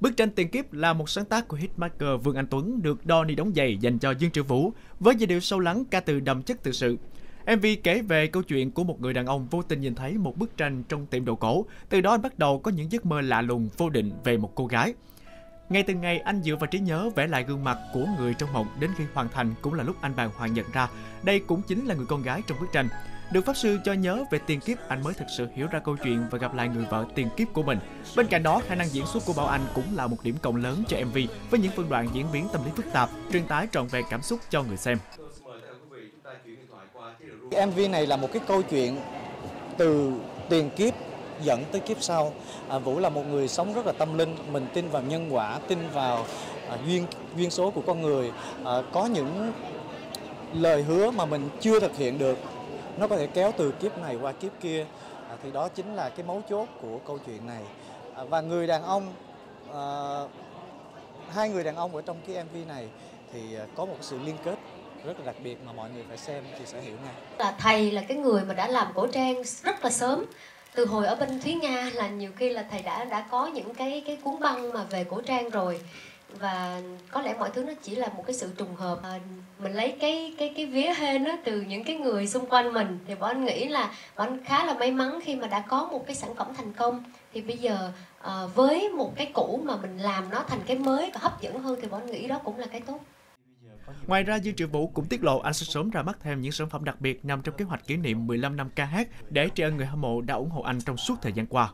Bức tranh tiền kiếp là một sáng tác của hitmaker Vương Anh Tuấn, được Donny đóng giày dành cho Dương Triệu Vũ với giai điệu sâu lắng, ca từ đậm chất tự sự. MV kể về câu chuyện của một người đàn ông vô tình nhìn thấy một bức tranh trong tiệm đồ cổ, từ đó anh bắt đầu có những giấc mơ lạ lùng, vô định về một cô gái. Ngay từ ngày anh dựa vào trí nhớ vẽ lại gương mặt của người trong mộng, đến khi hoàn thành cũng là lúc anh bàng hoàng nhận ra đây cũng chính là người con gái trong bức tranh. Được pháp sư cho nhớ về tiền kiếp, anh mới thực sự hiểu ra câu chuyện và gặp lại người vợ tiền kiếp của mình. Bên cạnh đó, khả năng diễn xuất của Bảo Anh cũng là một điểm cộng lớn cho MV, với những phân đoạn diễn biến tâm lý phức tạp, truyền tải trọn vẹn cảm xúc cho người xem. Cái MV này là một cái câu chuyện từ tiền kiếp dẫn tới kiếp sau. Vũ là một người sống rất là tâm linh, mình tin vào nhân quả, tin vào duyên số của con người. Có những lời hứa mà mình chưa thực hiện được, nó có thể kéo từ kiếp này qua kiếp kia, thì đó chính là cái mấu chốt của câu chuyện này. Và người đàn ông, hai người đàn ông ở trong cái MV này thì có một sự liên kết rất là đặc biệt mà mọi người phải xem thì sẽ hiểu ngay. Là thầy là cái người mà đã làm cổ trang rất là sớm, từ hồi ở bên Thúy Nga, là nhiều khi là thầy đã có những cái cuốn băng mà về cổ trang rồi, và có lẽ mọi thứ nó chỉ là một cái sự trùng hợp. Mình lấy cái vía hên đó từ những cái người xung quanh mình, thì bọn anh nghĩ là bọn anh khá là may mắn khi mà đã có một cái sản phẩm thành công. Thì bây giờ với một cái cũ mà mình làm nó thành cái mới và hấp dẫn hơn, thì bọn anh nghĩ đó cũng là cái tốt. Ngoài ra, Dương Triệu Vũ cũng tiết lộ anh sẽ sớm ra mắt thêm những sản phẩm đặc biệt nằm trong kế hoạch kỷ niệm 15 năm ca hát để tri ân người hâm mộ đã ủng hộ anh trong suốt thời gian qua.